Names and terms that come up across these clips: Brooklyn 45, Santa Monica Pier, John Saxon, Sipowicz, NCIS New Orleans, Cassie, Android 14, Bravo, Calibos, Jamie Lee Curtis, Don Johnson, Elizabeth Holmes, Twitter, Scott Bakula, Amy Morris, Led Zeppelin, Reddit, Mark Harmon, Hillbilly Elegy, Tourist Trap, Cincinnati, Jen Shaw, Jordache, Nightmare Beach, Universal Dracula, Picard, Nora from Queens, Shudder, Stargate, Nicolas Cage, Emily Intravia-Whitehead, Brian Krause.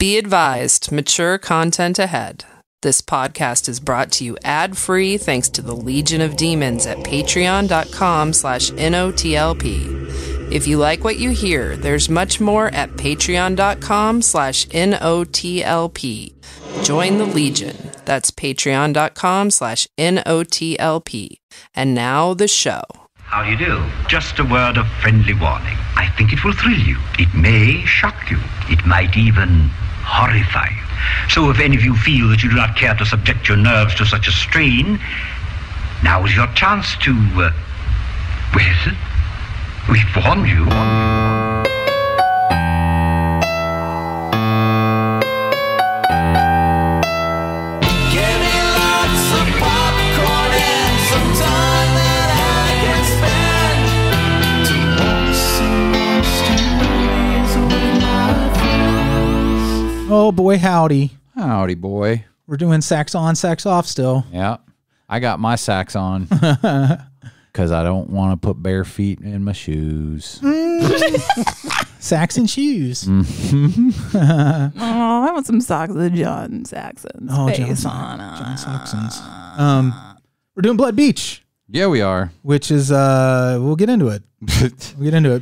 Be advised, mature content ahead. This podcast is brought to you ad-free thanks to the Legion of Demons at patreon.com/NOTLP. If you like what you hear, there's much more at patreon.com/NOTLP. Join the Legion. That's patreon.com/NOTLP. And now the show. How do you do? Just a word of friendly warning. I think it will thrill you. It may shock you. It might even horrify you. So if any of you feel that you do not care to subject your nerves to such a strain, now is your chance to, well, we've warned you. Oh, boy, howdy. Howdy, boy. We're doing sax on, sax off still. Yeah. I got my sax on because I don't want to put bare feet in my shoes. Saxon shoes. Oh, I want some socks with John Saxon's face on. John Saxon's. We're doing Blood Beach. Yeah, we are. Which is, we'll get into it.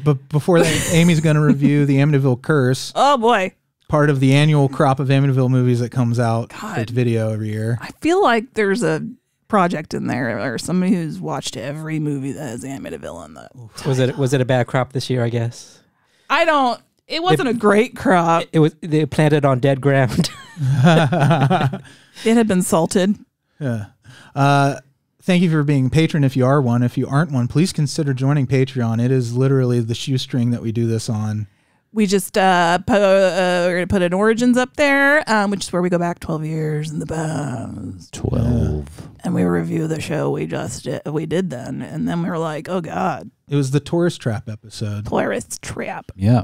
But before that, Amy's going to review the Amityville Curse. Oh, boy. Part of the annual crop of Amityville movies that comes out with video every year. I feel like there's a project in there or somebody who's watched every movie that has Amityville in the title. Was it a bad crop this year, I guess? I don't. It wasn't a great crop. They planted on dead ground. It had been salted. Yeah. Thank you for being a patron if you are one. If you aren't one, please consider joining Patreon. It is literally the shoestring that we do this on. We just we're gonna put an Origins up there, which is where we go back 12 years in the past. 12, and we review the show we did then, and then we were like, oh god, it was the Tourist Trap episode. Tourist Trap, yeah.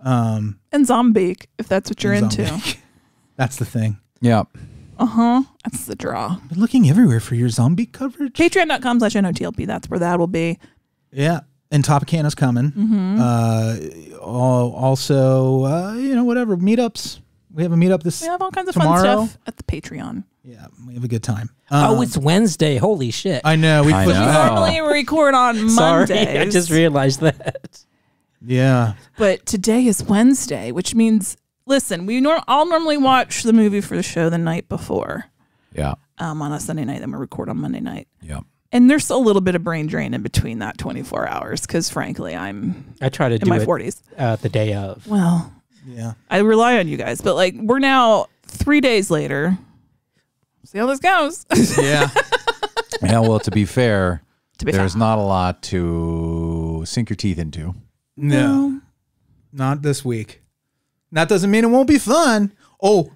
And Zombique, if that's what you're into. That's the thing. Yeah. That's the draw. I've been looking everywhere for your zombie coverage. Patreon.com/NOTLP. That's where that will be. Yeah. And Topicana's coming. Also, you know, whatever, meetups. We have a meetup this tomorrow. We have all kinds of fun stuff at the Patreon. Yeah, we have a good time. Oh, it's Wednesday. Holy shit. I know. We normally record on Mondays. Sorry, I just realized that. Yeah. But today is Wednesday, which means, listen, we all normally watch the movie for the show the night before. Yeah. On a Sunday night, then we record on Monday night. Yeah. And there's a little bit of brain drain in between that 24 hours because, frankly, I try to do my 40s the day of. Well, yeah, I rely on you guys, but like we're now 3 days later. See how this goes. Yeah. Yeah. Well, to be fair, there's not a lot to sink your teeth into. No, not this week. That doesn't mean it won't be fun. Oh.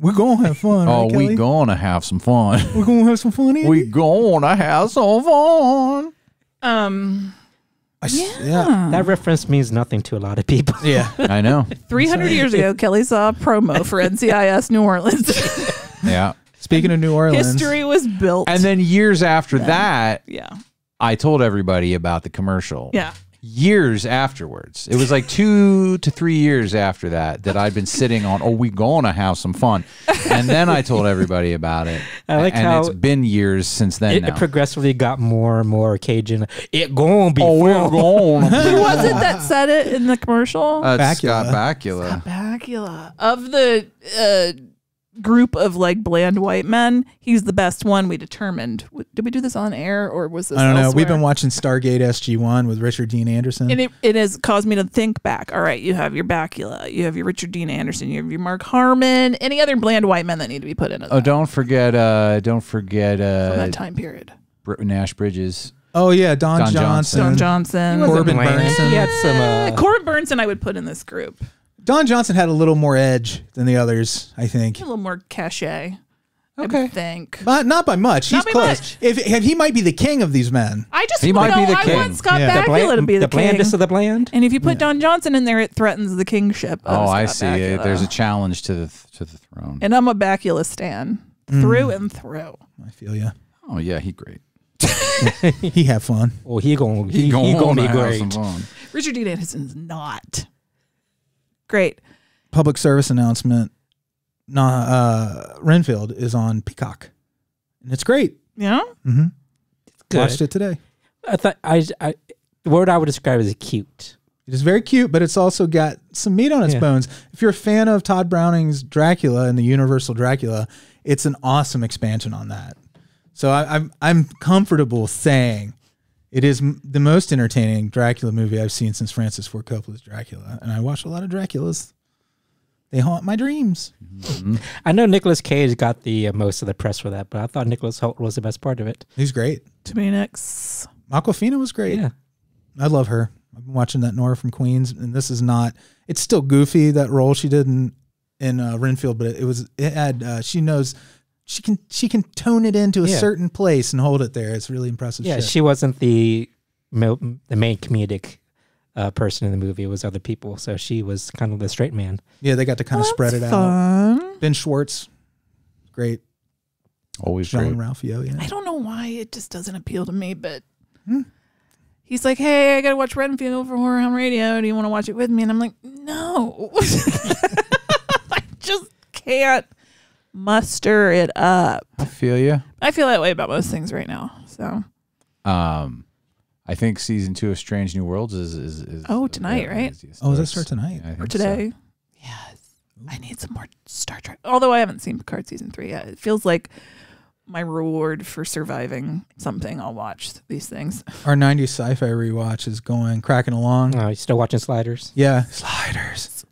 We're going to have fun. Oh, right, we're going to have some fun. We're going to have some fun, Andy. We're going to have some fun. Yeah. That reference means nothing to a lot of people. Yeah, I know. 300 years ago, Kelly saw a promo for NCIS New Orleans. Yeah. Speaking of New Orleans. History was built. And then years after that, yeah, I told everybody about the commercial. Yeah. Years afterwards, it was like 2 to 3 years after that I'd been sitting on, oh, we gonna have some fun, and then I told everybody about it. I like and how it's been years since then. It progressively got more and more Cajun. It gonna be fun. We're gonna be. Who was it that said it in the commercial? Scott Bakula. Scott Bakula. Of the group of like bland white men, he's the best one, we determined. Did we do this on air or was this? I don't know. We've been watching Stargate SG1 with Richard Dean Anderson, and it has caused me to think back. All right, you have your Bakula, you have your Richard Dean Anderson, you have your Mark Harmon, any other bland white men that need to be put in? Oh, don't forget from that time period, Nash Bridges. Oh yeah, Don Johnson. Don Johnson. Corbin Bernsen. He had some, Corbin Bernsen I would put in this group. Don Johnson had a little more edge than the others, I think. A little more cachet, okay. I would think. But not by much. He's close. If he might be the king of these men. I want Scott Bakula to be the king. The blandest of the bland. And if you put Don Johnson in there, it threatens the kingship of Scott Bakula. There's a challenge to the throne. And I'm a Bakula stan. Through and through. I feel you. Oh, yeah, he's great. He had fun. Oh, he gonna be great. Richard Dean Anderson's not great. public service announcement. Renfield is on Peacock, and it's great. Yeah, mm-hmm. Good. Watched it today. I thought the word I would describe as cute. It is very cute, but it's also got some meat on its bones. If you're a fan of Todd Browning's Dracula and the Universal Dracula, it's an awesome expansion on that. So I'm comfortable saying it is the most entertaining Dracula movie I've seen since Francis Ford Coppola's Dracula, and I watch a lot of Draculas. They haunt my dreams. Mm-hmm. I know Nicolas Cage got the most of the press for that, but I thought Nicholas Holt was the best part of it. He's great. To me next. Awkwafina was great. Yeah, I love her. I've been watching that Nora from Queens, and this is not. It's still goofy, that role she did in Renfield, but it had. She knows she can tone it into a certain place and hold it there. It's really impressive. Yeah, she wasn't the main comedic person in the movie. It was other people, so she was kind of the straight man. Yeah, they got to kind of spread it out. Ben Schwartz, great, always John Ralphio. Yeah, I don't know why it just doesn't appeal to me, but he's like, "Hey, I gotta watch Renfield for Horror Hound Radio. Do you want to watch it with me?" And I'm like, "No, I just can't muster it up." I feel you. I feel that way about most things right now. So, I think season 2 of Strange New Worlds is tonight, right? Oh, does that start tonight? Yeah, or today? So. Yes. I need some more Star Trek. Although I haven't seen Picard season 3 yet. It feels like my reward for surviving something. I'll watch these things. Our 90s sci-fi rewatch is cracking along. Oh, you still watching Sliders? Yeah. Sliders.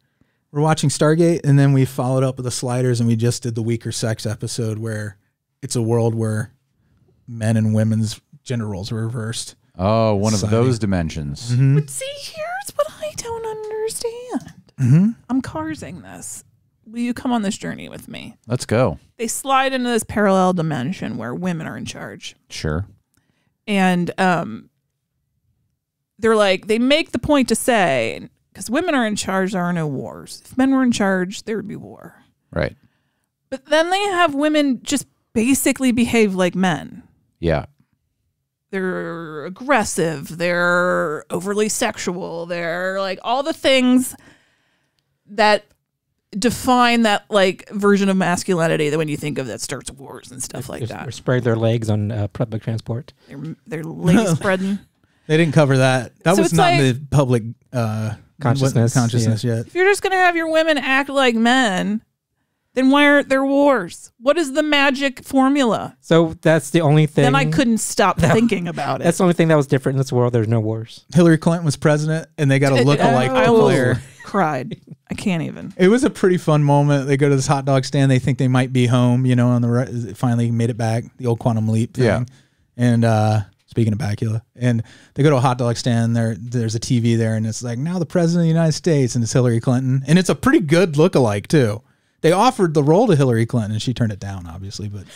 We're watching Stargate, and then we followed up with the Sliders, and we just did the Weaker Sex episode where it's a world where men and women's gender roles were reversed. Oh, one of those dimensions. Mm-hmm. But see, here's what I don't understand. Mm-hmm. I'm carsing this. Will you come on this journey with me? Let's go. They slide into this parallel dimension where women are in charge. Sure. And they're like, they make the point to say, because women are in charge, there are no wars. If men were in charge, there would be war. Right. But then they have women just basically behave like men. Yeah. They're aggressive. They're overly sexual. They're like all the things that define that like version of masculinity that when you think of that starts wars and stuff like that. Or spread their legs on public transport. Their legs spreading. They didn't cover that. That was not in the public consciousness yet. If you're just going to have your women act like men, then why aren't there wars? What is the magic formula? So that's the only thing. Then I couldn't stop thinking about it. That's the only thing that was different in this world. There's no wars. Hillary Clinton was president, and they got a look-alike. I cried. I can't even. It was a pretty fun moment. They go to this hot dog stand. They think they might be home, you know, on the right. Finally made it back, the old quantum leap thing. Yeah. And speaking of Bakula, and they go to a hot dog stand. There's a TV there, and it's like, now the president of the United States, and it's Hillary Clinton. And it's a pretty good look-alike, too. They offered the role to Hillary Clinton, and she turned it down, obviously. But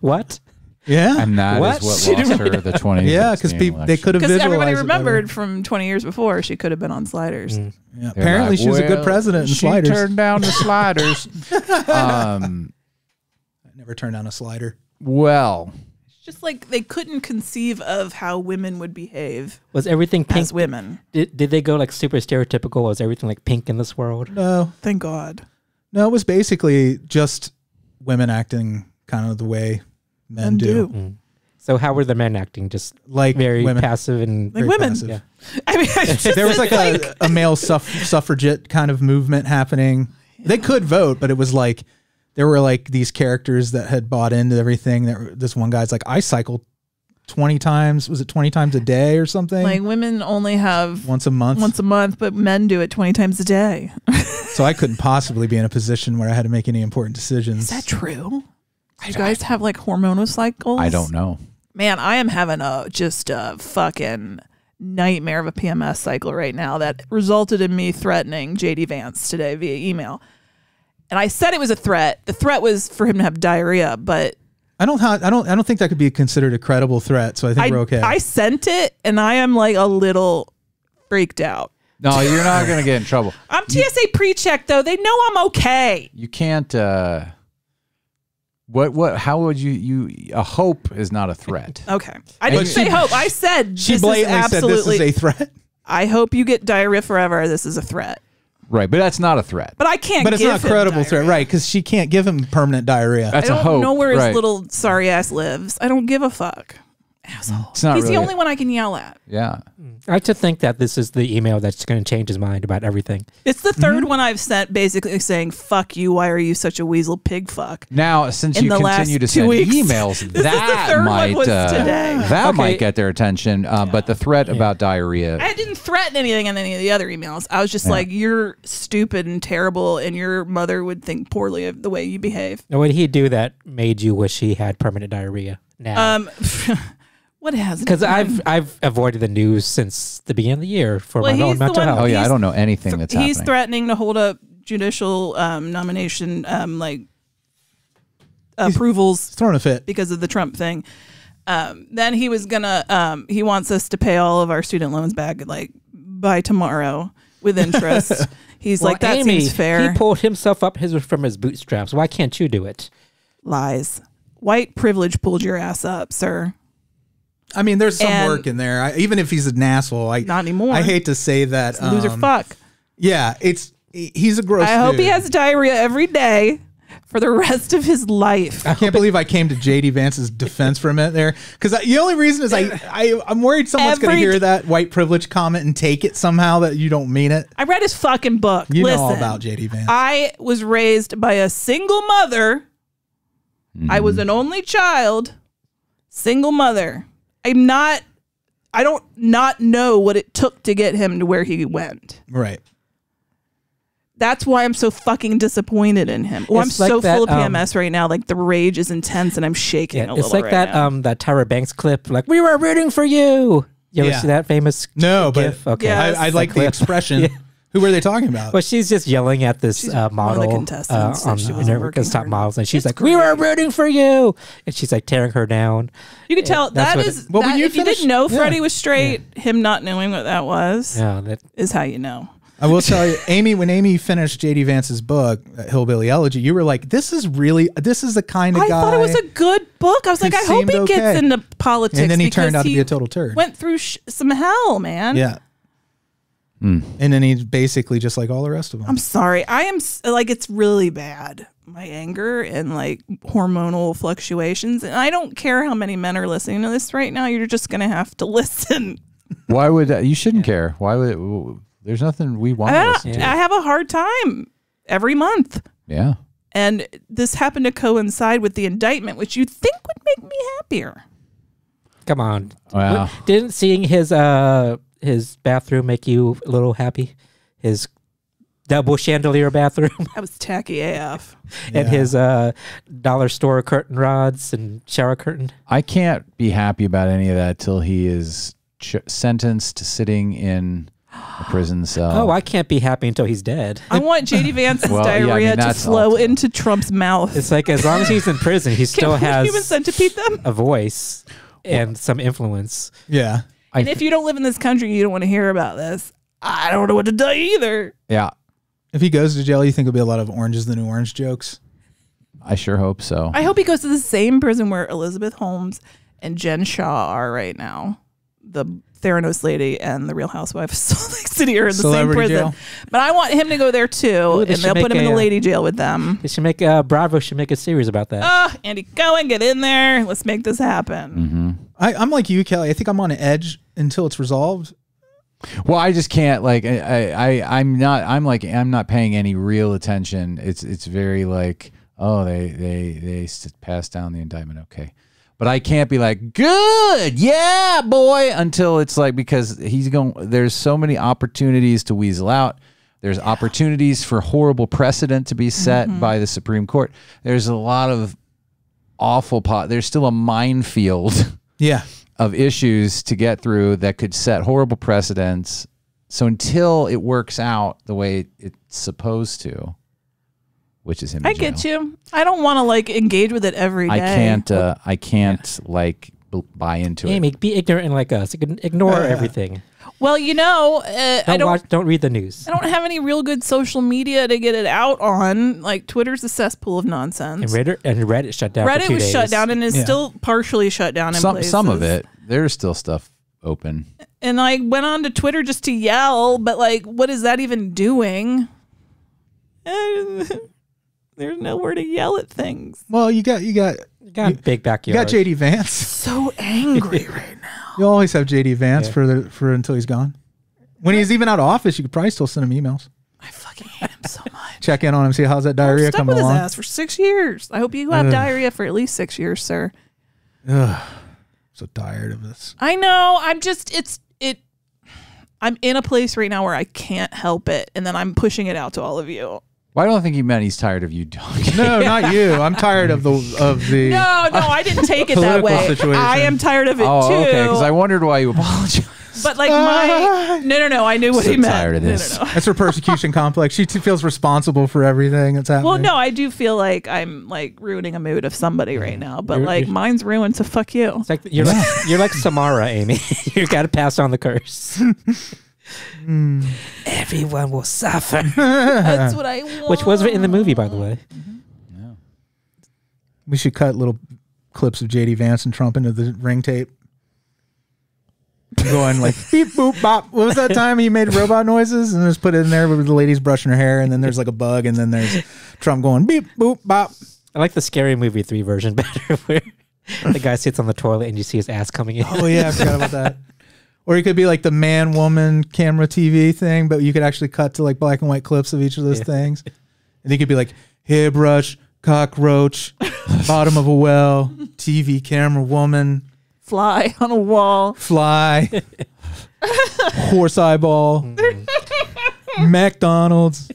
what? Yeah, and that is what she lost her the 20th. Yeah, because they could have visualized. Everybody remembered from 20 years before she could have been on Sliders. Mm. Yeah, apparently, like, she was a good president in Sliders. She turned down the Sliders. I never turned down a slider. Well, it's just like they couldn't conceive of how women would behave. Was everything pink? As women? Did they go like super stereotypical? Was everything like pink in this world? No, thank God. No, it was basically just women acting kind of the way men do. Mm. So how were the men acting? Just like very women. Passive and like very women. Passive. Yeah. I mean, there was like a male suffragette kind of movement happening. Yeah. They could vote, but it was like there were like these characters that had bought into everything. This one guy's like, I cycled 20 times. Was it 20 times a day or something? Like women only have once a month, but men do it 20 times a day. So I couldn't possibly be in a position where I had to make any important decisions. Is that true? Do you guys have like hormonal cycles? I don't know. Man, I am having just a fucking nightmare of a PMS cycle right now that resulted in me threatening JD Vance today via email. And I said it was a threat. The threat was for him to have diarrhea, but I don't think that could be considered a credible threat, so I think we're okay. I sent it, and I am like a little freaked out. No, you're not going to get in trouble. I'm TSA pre-checked, though. They know I'm okay. You can't how would you a hope is not a threat. Okay. I didn't say hope. I said she blatantly said this is a threat. I hope you get diarrhea forever. This is a threat. Right, but that's not a threat. But I can't. But it's not a credible threat, right? Because she can't give him permanent diarrhea. That's a hope. I don't know where his little sorry ass lives. I don't give a fuck. Asshole. He's really the only one I can yell at. Yeah. I like to think that this is the email that's going to change his mind about everything. It's the third one I've sent, basically saying, fuck you, why are you such a weasel pig fuck? Now, since you continue to send emails, that might get their attention. But the threat about diarrhea. I didn't threaten anything in any of the other emails. I was just like, you're stupid and terrible, and your mother would think poorly of the way you behave. Now, what did he do that made you wish he had permanent diarrhea now? What has? Because I've avoided the news since the beginning of the year for my own mental health. Oh yeah, I don't know anything that's happening. He's threatening to hold up judicial nomination approvals. He's throwing a fit because of the Trump thing. Then he was gonna. He wants us to pay all of our student loans back like by tomorrow with interest. He's like, that seems fair. He pulled himself up from his bootstraps. Why can't you do it? Lies. White privilege pulled your ass up, sir. I mean, there's some work in there. Even if he's an asshole, not anymore. I hate to say that. Loser fuck. Yeah, he's a gross dude. I hope he has diarrhea every day for the rest of his life. I can't believe I came to JD Vance's defense for a minute there, because the only reason is I'm worried someone's going to hear that white privilege comment and take it somehow that you don't mean it. I read his fucking book. You know all about JD Vance. I was raised by a single mother. I was an only child, single mother. I don't not know what it took to get him to where he went. Right. That's why I'm so fucking disappointed in him. Oh, I'm so full of PMS right now. Like the rage is intense and I'm shaking a little. It's like that Tyra Banks clip, like, we were rooting for you. You ever see that famous gif? Okay. Yes. I like the expression. Who were they talking about? Well, she's just yelling at this model on America's Top Models, and she's like, "We were rooting for you," and she's like tearing her down. You can tell that is. Well, if you didn't know Freddie was straight, him not knowing what that was is how you know. I will tell you, Amy, when Amy finished JD Vance's book, Hillbilly Elegy, you were like, this is the kind of guy. I thought it was a good book. I was like, I hope he gets into politics. And then he turned out to be a total turd. Went through some hell, man. Yeah. And then he's basically just like all the rest of them. I'm sorry. I am like, it's really bad. My anger and like hormonal fluctuations. And I don't care how many men are listening to this right now. You're just going to have to listen. Why would you shouldn't care? Why would there's nothing we want to listen to. I have a hard time every month. Yeah. And this happened to coincide with the indictment, which you'd think would make me happier. Come on. Wow. Didn't seeing his bathroom make you a little happy? His double chandelier bathroom. That was tacky AF. And his dollar store curtain rods and shower curtain. I can't be happy about any of that till he is sentenced to sitting in a prison cell. Oh, I can't be happy until he's dead. I want JD Vance's diarrhea to flow into Trump's mouth. It's like, as long as he's in prison, he still has human centipede them? A voice and some influence. Yeah. And if you don't live in this country, you don't want to hear about this. I don't know what to tell you either. Yeah. If he goes to jail, you think it'll be a lot of Orange is the New Orange jokes? I sure hope so. I hope he goes to the same prison where Elizabeth Holmes and Jen Shaw are right now. The Theranos lady and the Real Housewives of Salt Lake City are in the same prison. Jail. But I want him to go there too, and they'll put him in the lady jail with them. They should make Bravo should make a series about that. Andy Cohen, get in there. Let's make this happen. I'm like you, Kelly. I think I'm on edge until it's resolved. Well, I just can't. Like, I'm not paying any real attention. It's very like, oh, they passed down the indictment. Okay. But I can't be like, good, yeah, boy, until it's like, because he's going, there's so many opportunities to weasel out. There's opportunities for horrible precedent to be set by the Supreme Court. There's a lot of awful there's still a minefield of issues to get through that could set horrible precedents. So until it works out the way it's supposed to, which is him. I get you. I don't want to like engage with it every day. I can't like buy into it. Be ignorant like us. Ignore everything. Well, you know, don't read the news. I don't have any real good social media to get it out on. Like Twitter's a cesspool of nonsense. And Reddit shut down. Reddit was shut down and is still partially shut down. In some of it, there's still stuff open. And I went on to Twitter just to yell, but like, what is that even doing? There's nowhere to yell at things. Well, you got big backyard. You got JD Vance. So angry right now. You always have JD Vance for until he's gone. When he's even out of office, you could probably still send him emails. I fucking hate him so much. Check in on him, see how's that diarrhea coming along. I've stuck with his ass for 6 years. I hope you have diarrhea for at least 6 years, sir. Ugh, so tired of this. I know. I'm just I'm in a place right now where I can't help it, and then I'm pushing it out to all of you. Well, I don't think he meant he's tired of you talking. No, not you. I'm tired of the. No, no, I didn't take it that way. Situation. I am tired of it too. Okay, because I wondered why you apologized. But like my no, I knew what he meant. Tired of this. No. That's her persecution complex. She feels responsible for everything that's happening. Well, no, I do feel like I'm like ruining a mood of somebody right now, but like mine's ruined. So fuck you. It's like, you're like Samara, Amy. You got to pass on the curse. Everyone will suffer. That's what I want. Which was in the movie, by the way. Mm-hmm. Yeah. We should cut little clips of JD Vance and Trump into the ring tape. Going like beep boop bop. What was that time he made robot noises and just put it in there with the ladies brushing her hair, and then there's like a bug, and then there's Trump going beep boop bop. I like the Scary Movie 3 version better, where the guy sits on the toilet and you see his ass coming in. Oh yeah, I forgot about that. Or it could be like the man woman camera TV thing, but you could actually cut to like black and white clips of each of those things, and it could be like hairbrush, cockroach, bottom of a well, TV camera woman. Fly on a wall. Fly. Horse eyeball. McDonald's.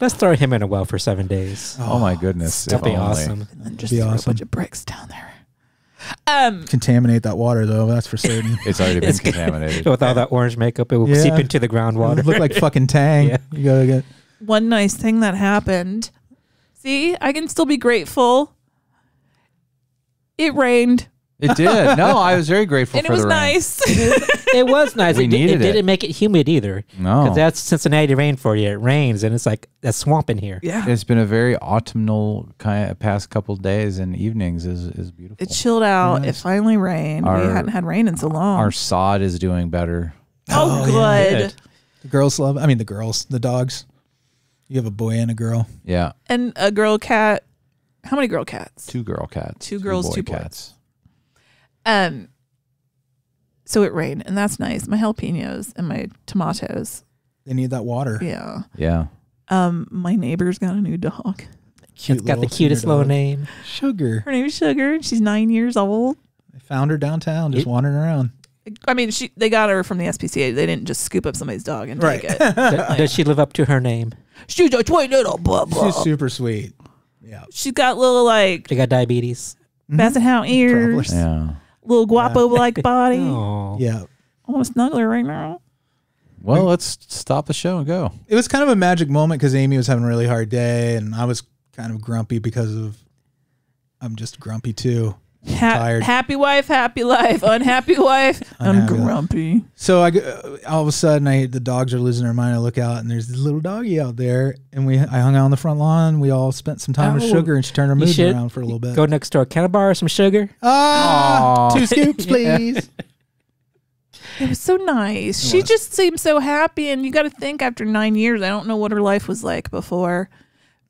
Let's throw him in a well for 7 days. Oh my goodness. That'd be awesome. And then just throw a bunch of bricks down there. Contaminate that water though, that's for certain. It's already been contaminated. With all that orange makeup, it will seep into the groundwater. It look like fucking Tang. You gotta get. One nice thing that happened. See, I can still be grateful. It rained. It did. No, I was very grateful and for the rain. And it was nice. It was nice. We needed it. It didn't make it humid either. No. Because that's Cincinnati rain for you. It rains, and it's like that swamp in here. Yeah. It's been a very autumnal kind of past couple of days, and evenings is beautiful. It chilled out. Nice. It finally rained. We hadn't had rain in so long. Our sod is doing better. Oh, good. Yeah. The girls love it. I mean, the girls, the dogs. You have a boy and a girl. Yeah. And a girl cat. How many girl cats? 2 girl cats. 2 girls, 2 boy cats. So it rained, and that's nice. My jalapenos and my tomatoes. They need that water. Yeah. Yeah. My neighbor's got a new dog. It's got the cutest little name. Sugar. Her name is Sugar. She's 9 years old. They found her downtown, just wandering around. I mean, they got her from the SPCA. They didn't just scoop up somebody's dog and take it. Does she live up to her name? She's a sweet little blah blah. She's super sweet. Yeah. She's got little like. She got diabetes. Basset hound ears. Yeah. Little guapo like body. Yeah. I want to snuggle her right now. Well, let's stop the show and go. It was kind of a magic moment because Amy was having a really hard day, and I was kind of grumpy because of I'm just grumpy too. Tired. Happy wife, happy life. Unhappy wife, I'm grumpy. So all of a sudden, the dogs are losing their mind. I look out, and there's this little doggy out there. And I hung out on the front lawn. We all spent some time with Sugar, and she turned her mood around for a little bit. Go next door. Can I borrow some sugar? Ah, 2 scoops, please. It was so nice. She just seemed so happy. And you got to think, after 9 years, I don't know what her life was like before.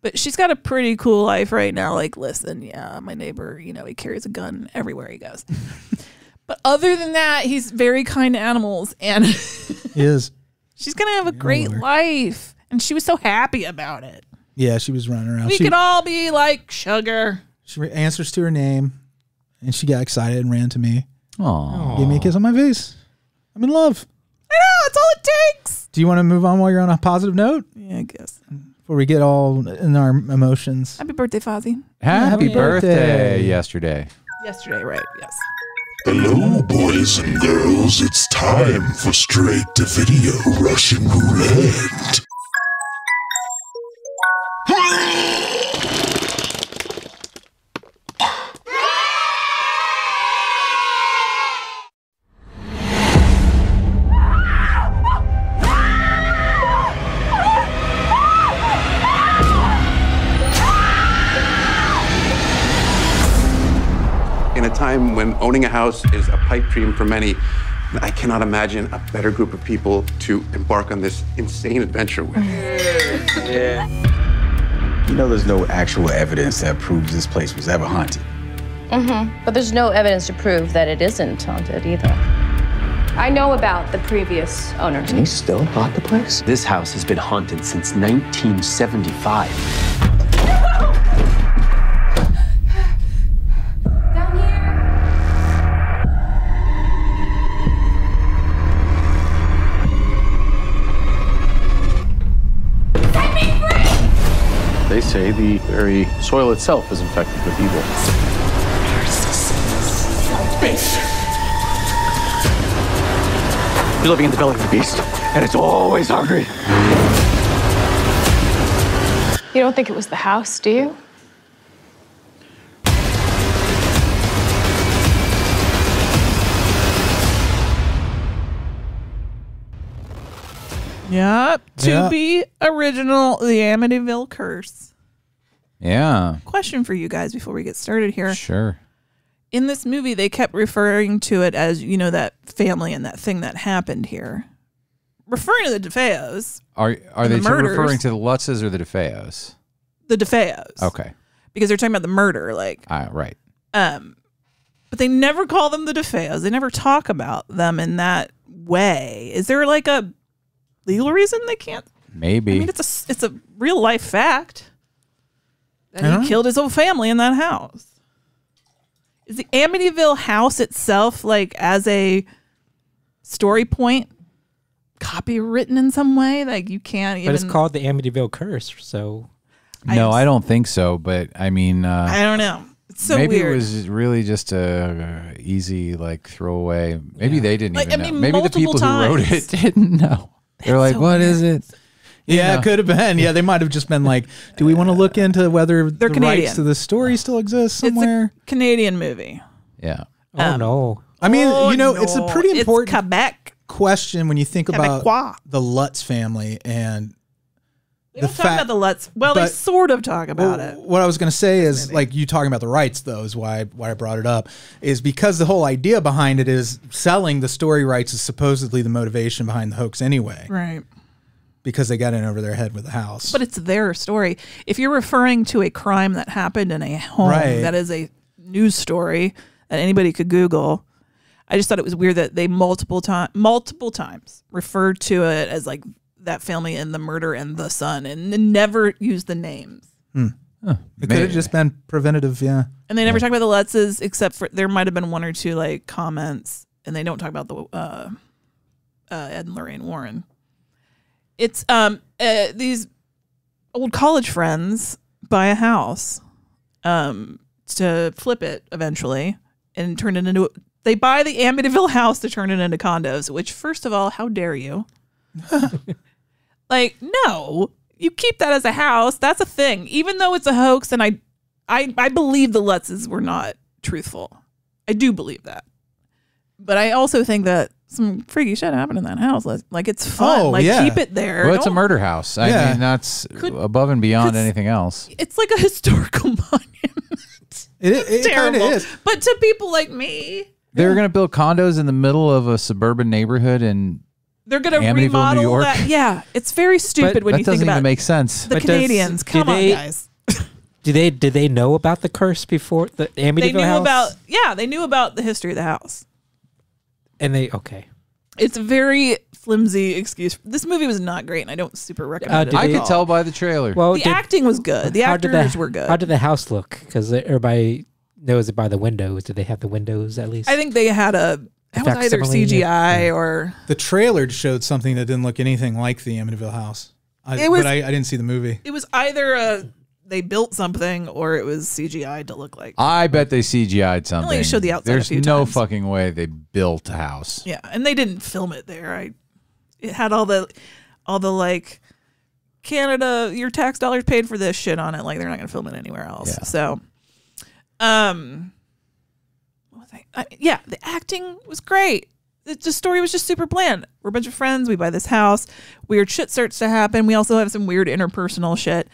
But she's got a pretty cool life right now. Like, listen, yeah, my neighbor, you know, he carries a gun everywhere he goes. But other than that, he's very kind to animals. And he is. She's going to have a great life. And she was so happy about it. Yeah, she was running around. She could all be like Sugar. She answers to her name. And she got excited and ran to me. Aww. Gave me a kiss on my face. I'm in love. I know. That's all it takes. Do you want to move on while you're on a positive note? Yeah, I guess. Where we get all in our emotions. Happy birthday, Fozzie. Happy birthday yesterday. Yesterday, right, yes. Hello, boys and girls. It's time for Straight to Video Russian Roulette. Time when owning a house is a pipe dream for many, I cannot imagine a better group of people to embark on this insane adventure with. Yeah. You know, there's no actual evidence that proves this place was ever haunted. Mm-hmm. But there's no evidence to prove that it isn't haunted either. I know about the previous owner. And he still bought the place? This house has been haunted since 1975. No! Down here! Set me free! They say the very soil itself is infected with evil. Salvation! You're living in the belly of the beast, and it's always hungry. You don't think it was the house, do you? Yep. To be original, the Amityville Curse. Yeah. Question for you guys before we get started here. Sure. In this movie, they kept referring to it as, you know, that family and that thing that happened here. Referring to the DeFeos. Are they referring to the Lutzes or the DeFeos? The DeFeos. Okay. Because they're talking about the murder, like. Right. But they never call them the DeFeos. They never talk about them in that way. Is there like a legal reason they can't? Maybe. I mean, it's a real life fact. And he killed his whole family in that house. Is the Amityville house itself, like, as a story point, copywritten in some way? Like, you can't even... But it's called the Amityville Curse, so... I don't think so, but, I mean... I don't know. It's so maybe weird. It was really just a easy, like, throwaway. Maybe they didn't even know. Maybe the people who wrote it didn't know. They're like, so what is it? Yeah, it could have been. Yeah, they might have just been like, do we want to look into whether the rights to the story still exists somewhere? It's a Canadian movie. Yeah. Oh, no. I mean, you know, it's a pretty important question when you think about the Lutz family and the fact... They don't talk about the Lutz. Well, they sort of talk about it. What I was going to say is, like, you talking about the rights, though, is why I brought it up, is because the whole idea behind it is selling the story rights is supposedly the motivation behind the hoax anyway. Right. Because they got in over their head with the house. But it's their story. If you're referring to a crime that happened in a home, that is a news story that anybody could Google. I just thought it was weird that they multiple times referred to it as like that family and the murder and the son and never used the names. Hmm. Huh. It could have just been preventative, yeah. And they never talk about the Lutzes, except for there might have been one or two like comments, and they don't talk about the Ed and Lorraine Warren. It's these old college friends buy a house to flip it eventually and turn it into – they buy the Amityville house to turn it into condos, which, first of all, how dare you? Like, no. You keep that as a house. That's a thing. Even though it's a hoax, and I believe the Lutzes were not truthful. I do believe that. But I also think that some freaky shit happened in that house. Like, it's fun. Oh, like, keep it there. Well, it's a murder house. I mean, that's above and beyond anything else. It's like a historical monument. It kind of is. But to people like me. They're going to build condos in the middle of a suburban neighborhood in They're going to remodel New York. That. Yeah, it's very stupid when you think about it. That doesn't even make sense. The Canadians, come on, guys. Did they know about the curse before the Amityville house? They knew about the history of the house. And they, it's a very flimsy excuse. This movie was not great, and I don't super recommend it. I could tell by the trailer. Well, the acting was good. The actors were good. How did the house look? Because everybody knows it by the windows. Did they have the windows at least? I think they had a... That was either CGI or... The trailer showed something that didn't look anything like the Amityville house. But I didn't see the movie. It was either a... They built something, or it was CGI to look like. I bet they CGI'd something. They only showed the outside. There's no fucking way they built a house. Yeah, and they didn't film it there. It had all the like Canada, your tax dollars paid for this shit on it. Like they're not gonna film it anywhere else. Yeah. So, what was I? Yeah, the acting was great. The story was just super bland. We're a bunch of friends. We buy this house. Weird shit starts to happen. We also have some weird interpersonal shit.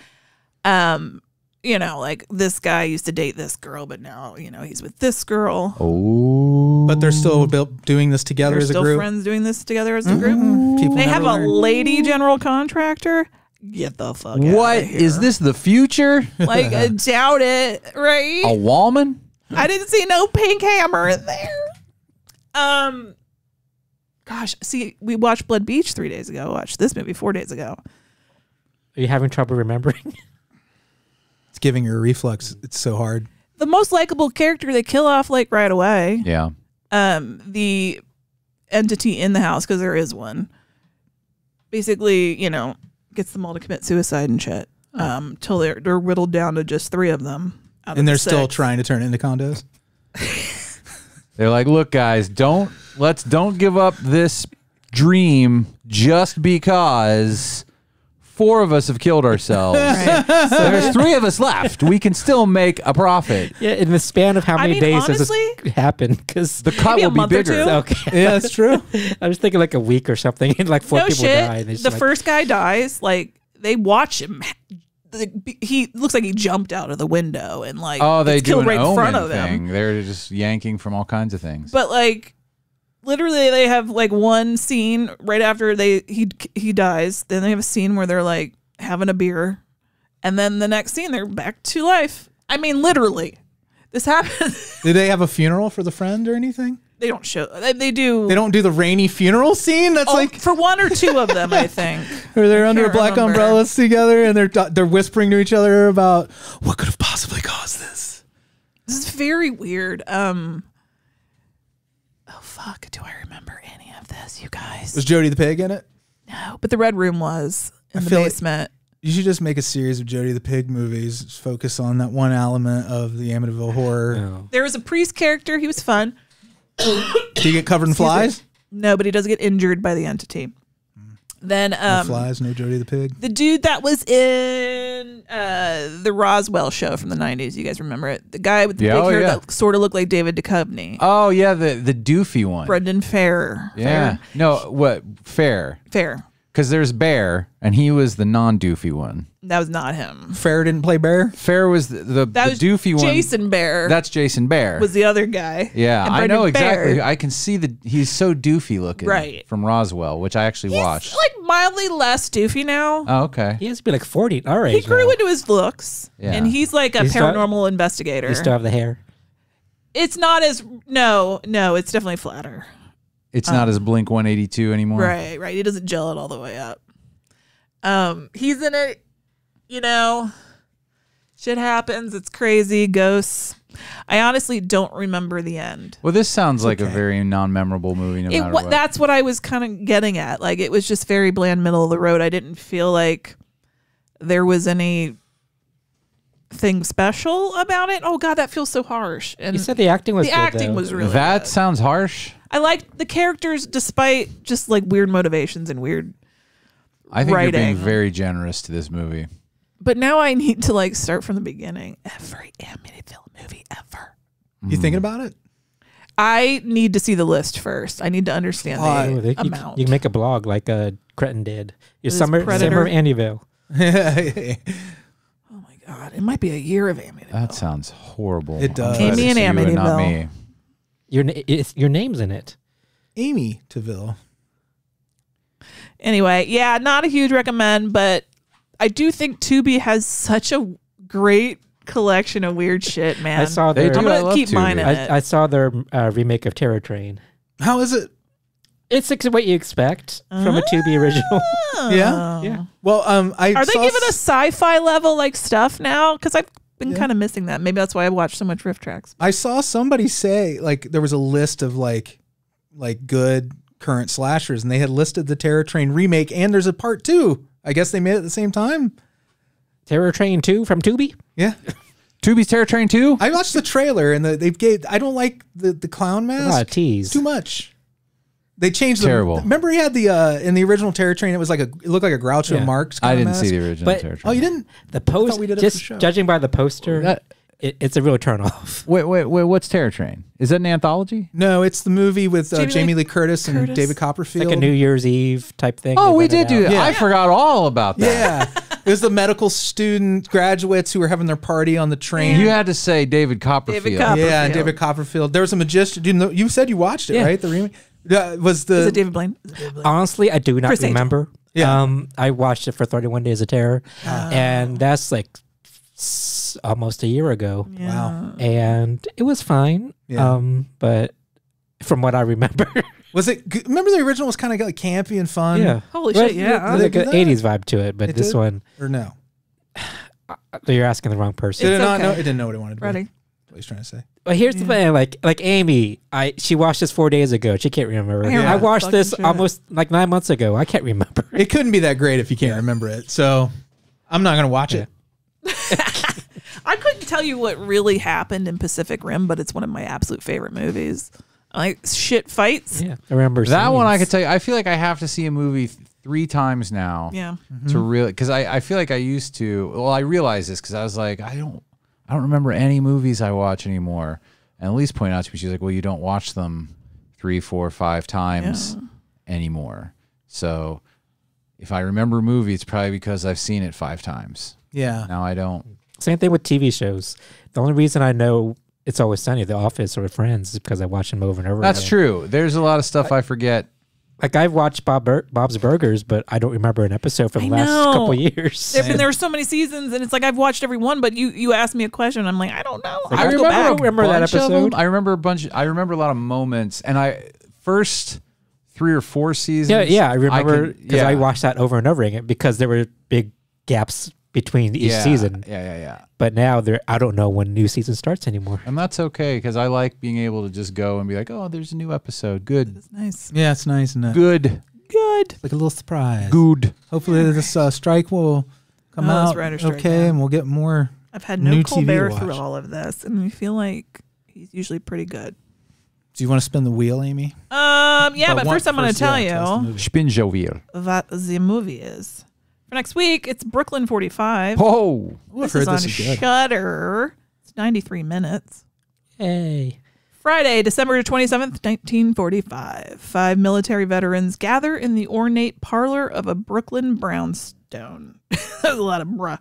You know, like this guy used to date this girl, but now, you know, he's with this girl. Oh, but they're still doing this together as a group. They're still friends doing this together as a group. They have a lady general contractor. get the fuck out of here. Is this the future? Like, I doubt it, right? A woman? I didn't see no pink hammer in there. Gosh, see, we watched Blood Beach 3 days ago. Watched this movie 4 days ago. Are you having trouble remembering? It's giving her a reflux. It's so hard. The most likable character they kill off like right away. Yeah. The entity in the house, because there is one, basically, you know, gets them all to commit suicide and shit. Till they're whittled down to just 3 of them. And they're still trying to turn into condos. They're like, look, guys, don't give up this dream just because 4 of us have killed ourselves. Right. So there's 3 of us left. We can still make a profit. Yeah, in the span of how many days does this happen? Because the cut will be bigger. Okay. Yeah, that's true. I was thinking like a week or something, and like 4 people die. And the first guy dies. Like they watch him. He looks like he jumped out of the window and like they do an omen front of him. They're just yanking from all kinds of things. But like. Literally, they have like one scene right after he dies. Then they have a scene where they're like having a beer, and then the next scene they're back to life. I mean, literally, this happens. Did they have a funeral for the friend or anything? They don't show. They do. They don't do the rainy funeral scene. That's like for 1 or 2 of them, I think. Or they're under black umbrellas together, and they're whispering to each other about what could have possibly caused this. This is very weird. Oh, fuck. Do I remember any of this, you guys? Was Jody the Pig in it? No, but the Red Room was in the basement. You should just make a series of Jody the Pig movies. Just focus on that one element of the Amityville horror. No. There was a priest character. He was fun. Did he get covered in flies? No, but he does get injured by the entity. Mm. Then no flies, no Jody the Pig. The dude that was in the Roswell show from the 90s. You guys remember it? The guy with the big hair that sort of looked like David Duchovny. Oh, yeah, the doofy one. Brendan Fair. Yeah. Fair. No, what? Fair. Fair. Because there's Bear, and he was the non-doofy one. That was not him. Fair didn't play Bear? Fair was the was doofy one. Jason Bear. That's Jason Bear. Was the other guy. Yeah, I know exactly. I can see that he's so doofy looking from Roswell, which I actually watched. He's like mildly less doofy now. Oh, okay. He has to be like 40. All right. He grew into his looks, and he's like a paranormal investigator. You still have the hair? It's not as... No, no, it's definitely flatter. It's not as Blink 182 anymore. Right, right. He doesn't gel it all the way up. He's in it, you know, shit happens. It's crazy. Ghosts. I honestly don't remember the end. Well, this sounds like a very non-memorable movie no matter what. That's what I was kind of getting at. Like, it was just very bland, middle of the road. I didn't feel like there was anything special about it. Oh, God, that feels so harsh. And you said the acting was good, acting was really good. Sounds harsh. I liked the characters despite just like weird motivations and weird writing. You're being very generous to this movie. But now I need to like start from the beginning. Every Amityville movie ever. You thinking about it? I need to see the list first. I need to understand the amount. You can make a blog like Cretton did. Your summer of Amityville. Oh my God. It might be a year of Amityville. That sounds horrible. It does. Amy and Amityville. Not me. Your name's in it. Amy Taville. Anyway, yeah, not a huge recommend, but I do think Tubi has such a great collection of weird shit, man. I'm going to keep mine in it. I saw their remake of Terror Train. How is it? It's what you expect from a Tubi original. Yeah? Yeah. Well, Are they giving a sci-fi level like stuff now? Because I've been kind of missing that. Maybe that's why I watched so much riff tracks. I saw somebody say like there was a list of like good current slashers, and they had listed the Terror Train remake, and there's a part 2. I guess they made it at the same time. Terror Train 2 from Tubi. Yeah. Tubi's Terror Train 2. I watched the trailer, and I don't like the clown mask. Tease too much. They changed terrible. Remember, he had the in the original Terror Train. It was like it looked like a Groucho Marx. I didn't see the original Terror Train. Oh, you didn't. The post. We did just judging by the poster, it's a real turnoff. Wait. What's Terror Train? Is that an anthology? No, it's the movie with Jamie Lee Curtis and David Copperfield. It's like a New Year's Eve type thing. Oh, we did do that. Yeah. I forgot all about that. Yeah. It was the medical student graduates who were having their party on the train. You had to say David Copperfield. Yeah, and David Copperfield. There was a magician. You said you watched it, right? The remake. Was it David Blaine? Honestly, I do not remember. Yeah. I watched it for 31 Days of Terror, and that's like almost a year ago. Yeah. Wow. And it was fine. Yeah. But from what I remember. Was it? Remember the original was kind of like campy and fun. Yeah. Holy shit! Yeah, it was like an '80s vibe to it, but this one or no? You're asking the wrong person. It didn't know what it wanted to be. Ready? What he's trying to say. But here's the thing, like Amy, she watched this 4 days ago. She can't remember. Yeah. I watched this almost like 9 months ago. I can't remember. It couldn't be that great if you can't remember it. So I'm not gonna watch it. I couldn't tell you what really happened in Pacific Rim, but it's one of my absolute favorite movies. Like shit fights. Yeah, I remember that one. I could tell you. I feel like I have to see a movie 3 times now. Yeah, to really, because I feel like I used to. Well, I realized this because I was like, I don't remember any movies I watch anymore. And Elise pointed out to me, she's like, well, you don't watch them 3, 4, 5 times anymore. So if I remember a movie, it's probably because I've seen it 5 times. Yeah. Now I don't. Same thing with TV shows. The only reason I know It's Always Sunny, The Office, or Friends is because I watch them over and over. That's true. There's a lot of stuff I forget. Like, I've watched Bob's Burgers, but I don't remember an episode from the last couple of years. There were so many seasons, and it's like I've watched every one, but you asked me a question, and I'm like, I don't know. Like, I remember that episode. I remember a bunch. I remember a lot of moments, and first 3 or 4 seasons. Yeah, yeah, I remember because I watched that over and over again because there were big gaps between each season. Yeah, yeah, yeah. But now I don't know when new season starts anymore. And that's okay, because I like being able to just go and be like, oh, there's a new episode. Good. That's nice. Yeah, it's nice. Isn't it? Good. Good. It's like a little surprise. Good. Hopefully this strike will come out and we'll get more. I've had no Colbert through all of this, and I feel like he's usually pretty good. Do you want to spin the wheel, Amy? Yeah, but first I'm going to tell you. Spin the wheel. What the movie is. For next week, it's Brooklyn 45. Oh, this is on Shudder. It's 93 minutes. Hey. Friday, December 27th, 1945. 5 military veterans gather in the ornate parlor of a Brooklyn brownstone. That was a lot of bruh.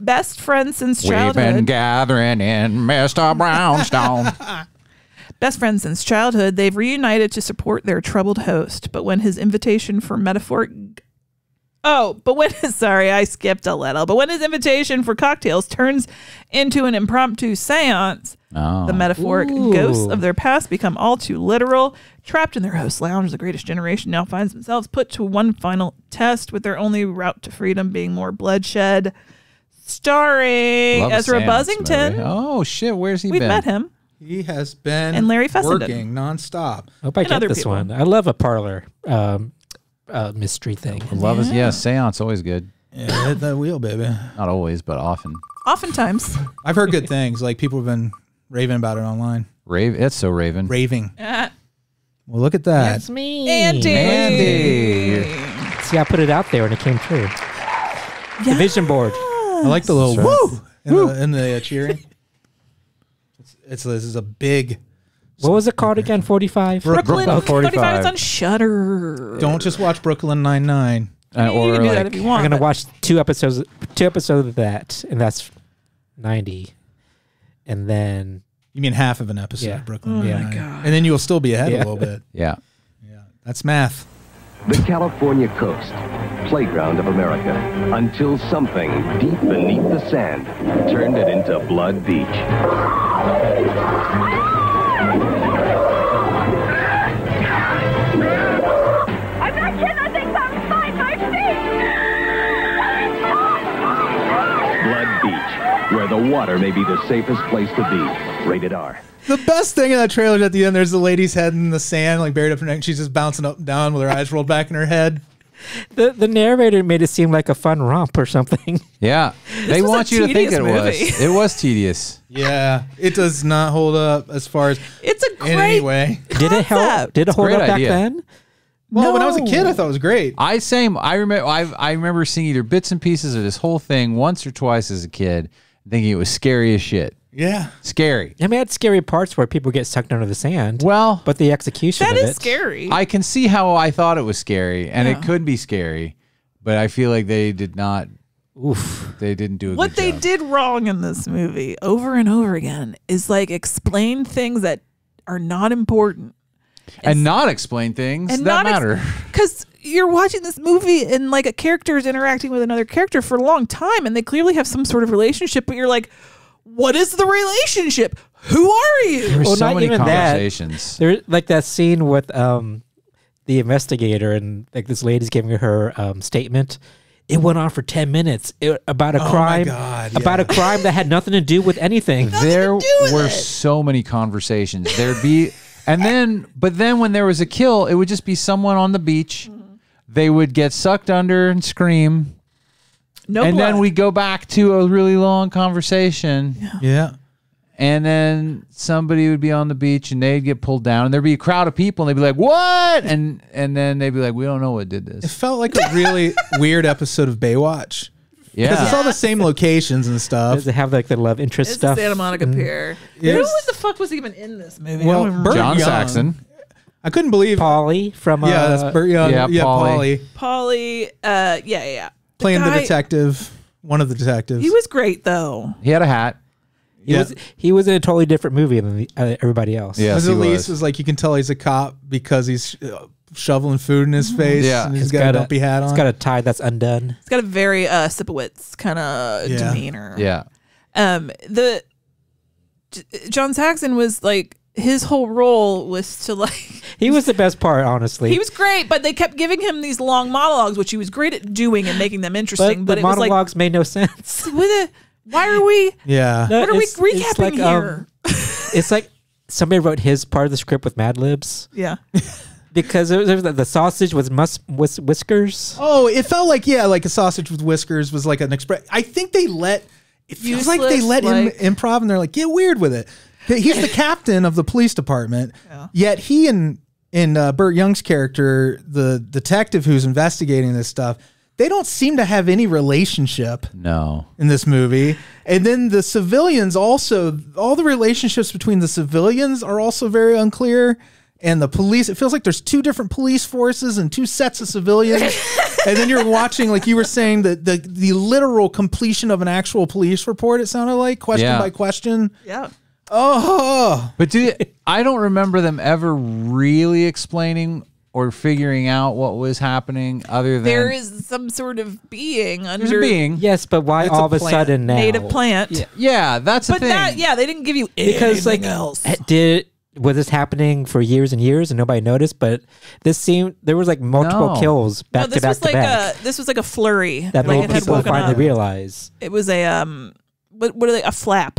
Best friends since childhood. We've been gathering in Mr. Brownstone. Best friends since childhood, they've reunited to support their troubled host. But when his invitation for metaphoric... sorry, I skipped a little. But when his invitation for cocktails turns into an impromptu seance, the metaphoric ghosts of their past become all too literal. Trapped in their host lounge, the greatest generation now finds themselves put to one final test, with their only route to freedom being more bloodshed. Starring Ezra Buzzington. Movie. Oh, shit, where's he been? We've met him. He has been and Larry working nonstop. I hope I get this one. I love a parlor mystery thing. Love is seance always good. Yeah, hit that wheel, baby. Not always, but oftentimes. I've heard good things. Like, people have been raving about it online. It's so raving. Raving. Well, look at that. That's me, Andy. See, I put it out there and it came true. Yes. The vision board. I like the little woo in the cheering. This is a big. What was it called again? 45? Brooklyn 45. It's on Shudder. Don't just watch Brooklyn 99. You can do that if you want. I'm going to watch two episodes of that, and that's 90. And then... You mean half of an episode of Brooklyn 99. My God. And then you'll still be ahead a little bit. Yeah. Yeah. That's math. The California coast, playground of America, until something deep beneath the sand turned it into Blood Beach. Where the water may be the safest place to be. Rated R. The best thing in that trailer is at the end, there's the lady's head in the sand, like buried up in her neck. She's just bouncing up and down with her eyes rolled back in her head. The narrator made it seem like a fun romp or something. Yeah. They want you to think it was. It was tedious. Yeah. It does not hold up as far as it's a great in any way. Did it help? Did it hold up back then? Well, when I was a kid, I thought it was great. I remember seeing either bits and pieces of this whole thing once or twice as a kid. Thinking it was scary as shit. Yeah. Scary. I mean, it had scary parts where people get sucked under the sand. Well. But the execution of it. That is scary. I can see how I thought it was scary, and it could be scary, but I feel like they did not. Oof. They didn't do a good job. What they did wrong in this movie over and over again is like explain things that are not important. And not explain things that matter. Because you're watching this movie and like a character is interacting with another character for a long time and they clearly have some sort of relationship, but you're like, what is the relationship? Who are you? There were well, so many conversations. There, like that scene with the investigator and like this lady's giving her statement. It went on for 10 minutes about a crime, about a crime that had nothing to do with anything. There were so many conversations. There'd be, but then when there was a kill, it would just be someone on the beach. Mm-hmm. They would get sucked under and scream. No and blood. Then we go back to a really long conversation. Yeah. And then somebody would be on the beach and they'd get pulled down and there'd be a crowd of people and they'd be like, what? And then they'd be like, we don't know what did this. It felt like a really weird episode of Baywatch. Yeah. Because it's all the same locations and stuff. They have like the love interest it's stuff. Santa Monica Pier. Yes. Who the fuck was even in this movie? Well, John Saxon. I couldn't believe Polly from that's Burt Young. Yeah, Polly. Polly, playing the detective, one of the detectives. He was great though. He had a hat. He was in a totally different movie than everybody else. Yes, Elise was like, you can tell he's a cop because he's shoveling food in his face. Yeah, and he's got a dumpy hat on. He's got a tie that's undone. He's got a very Sipowicz kind of demeanor. Yeah. John Saxon was like, his whole role was to like. He was the best part, honestly. He was great, but they kept giving him these long monologues, which he was great at doing and making them interesting. But the monologues was like, made no sense. With a. Why are we? Yeah. What are we recapping here? It's like somebody wrote his part of the script with Mad Libs. Yeah. Because it was the sausage was whiskers. Oh, it felt like like a sausage with whiskers was like an express. I think they let. It feels like they let him improv, and they're like, get weird with it. He's the captain of the police department. Yeah. Yet he and Burt Young's character, the detective who's investigating this stuff. They don't seem to have any relationship in this movie. And then the civilians also, all the relationships between the civilians are also very unclear. And the police, it feels like there's two different police forces and two sets of civilians. And then you're watching, like you were saying, the literal completion of an actual police report, it sounded like, question by question. Yeah. Oh. But I don't remember them ever really explaining or figuring out what was happening, other than there is some sort of being under. There's a being, yes, but why all of a sudden now? Native plant. Yeah, that's the thing. That, they didn't give you because anything else. Was this happening for years and years and nobody noticed? But this seemed there was like multiple kills back to back to back. This was like a flurry that made people finally realize it was a what are they? A flap.